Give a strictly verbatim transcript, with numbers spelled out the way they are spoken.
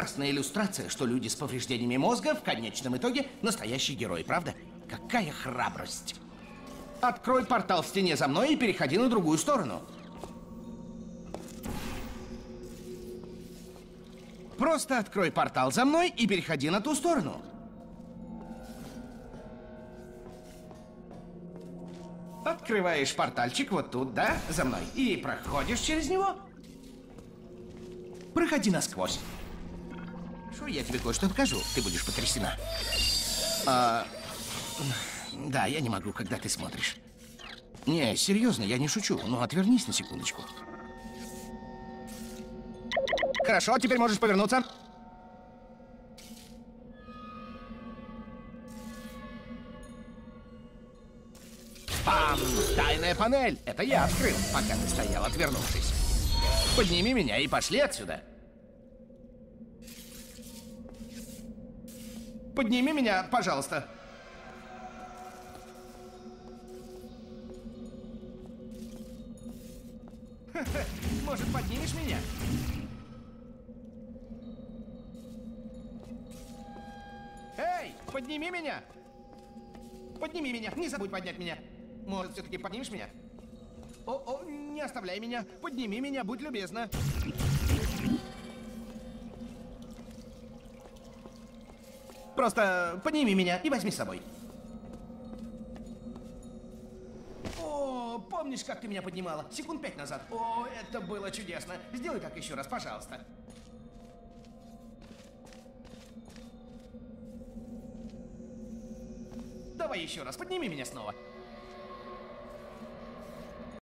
Прекрасная иллюстрация, что люди с повреждениями мозга в конечном итоге настоящие герои, правда? Какая храбрость! Открой портал в стене за мной и переходи на другую сторону. Просто открой портал за мной и переходи на ту сторону. Открываешь портальчик вот тут, да, за мной, и проходишь через него. Проходи насквозь. Я тебе кое-что покажу. Ты будешь потрясена. А, да, я не могу, когда ты смотришь. Не, серьезно, я не шучу. Ну, отвернись на секундочку. Хорошо, теперь можешь повернуться. Пам! Тайная панель. Это я открыл, пока ты стоял, отвернувшись. Подними меня и пошли отсюда. Подними меня, пожалуйста. Может, поднимешь меня? Эй, подними меня! Подними меня, не забудь поднять меня. Может, все-таки поднимешь меня? О-о, не оставляй меня. Подними меня, будь любезна. Просто подними меня и возьми с собой. О, помнишь, как ты меня поднимала? Секунд пять назад. О, это было чудесно. Сделай так еще раз, пожалуйста. Давай еще раз, подними меня снова.